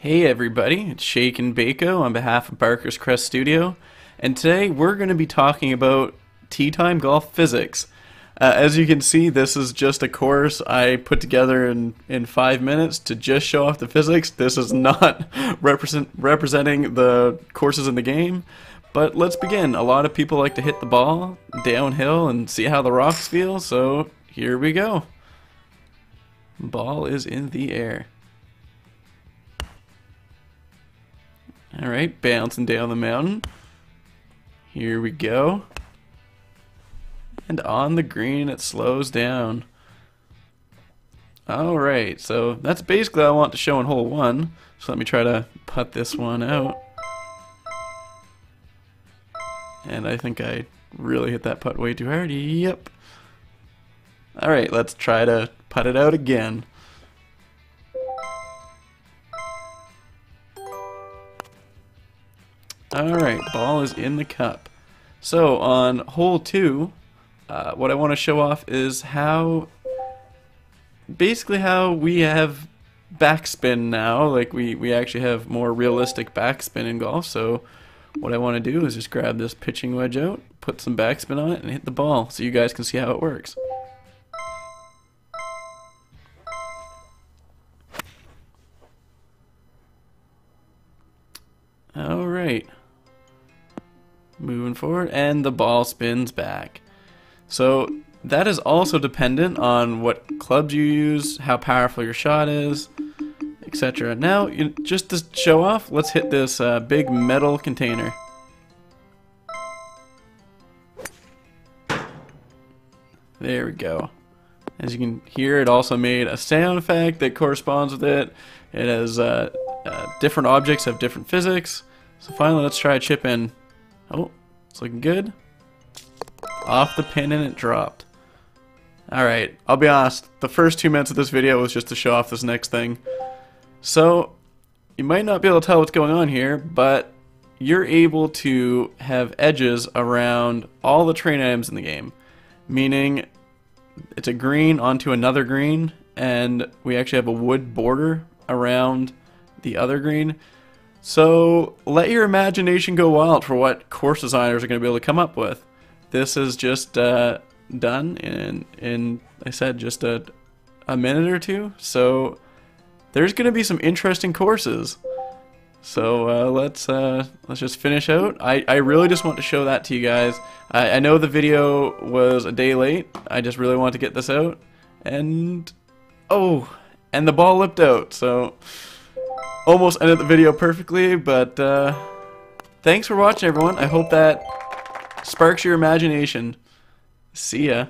Hey everybody, it's Shake and Bako on behalf of Barker's Crest Studio, and today we're going to be talking about tee time golf physics. As you can see, this is just a course I put together in 5 minutes to just show off the physics. This is not representing the courses in the game, but let's begin. A lot of people like to hit the ball downhill and see how the rocks feel, so here we go. Ball is in the air. Alright, bouncing down the mountain. Here we go. And on the green it slows down. Alright, so that's basically what I want to show in hole one. So let me try to putt this one out. And I think I really hit that putt way too hard. Yep. Alright, let's try to putt it out again. Alright, ball is in the cup. So on hole two, what I want to show off is how we have backspin now. Like we actually have more realistic backspin in golf. So what I want to do is just grab this pitching wedge out, put some backspin on it, and hit the ball so you guys can see how it works. Alright. Moving forward, and the ball spins back. So that is also dependent on what clubs you use, how powerful your shot is, etc. Now, just to show off, let's hit this big metal container. There we go. As you can hear, it also made a sound effect that corresponds with it. It has different objects have different physics. So finally, let's try a chip in. Oh, it's looking good. Off the pin and it dropped. Alright, I'll be honest, the first 2 minutes of this video was just to show off this next thing. So, you might not be able to tell what's going on here, but you're able to have edges around all the train items in the game. Meaning, it's a green onto another green, and we actually have a wood border around the other green. So let your imagination go wild for what course designers are going to be able to come up with. This is just done in I said just a minute or two. So there's going to be some interesting courses. So let's just finish out. I really just want to show that to you guys. I know the video was a day late. I just really want to get this out. And oh, and the ball lipped out. So. Almost ended the video perfectly, but thanks for watching, everyone. I hope that sparks your imagination. See ya.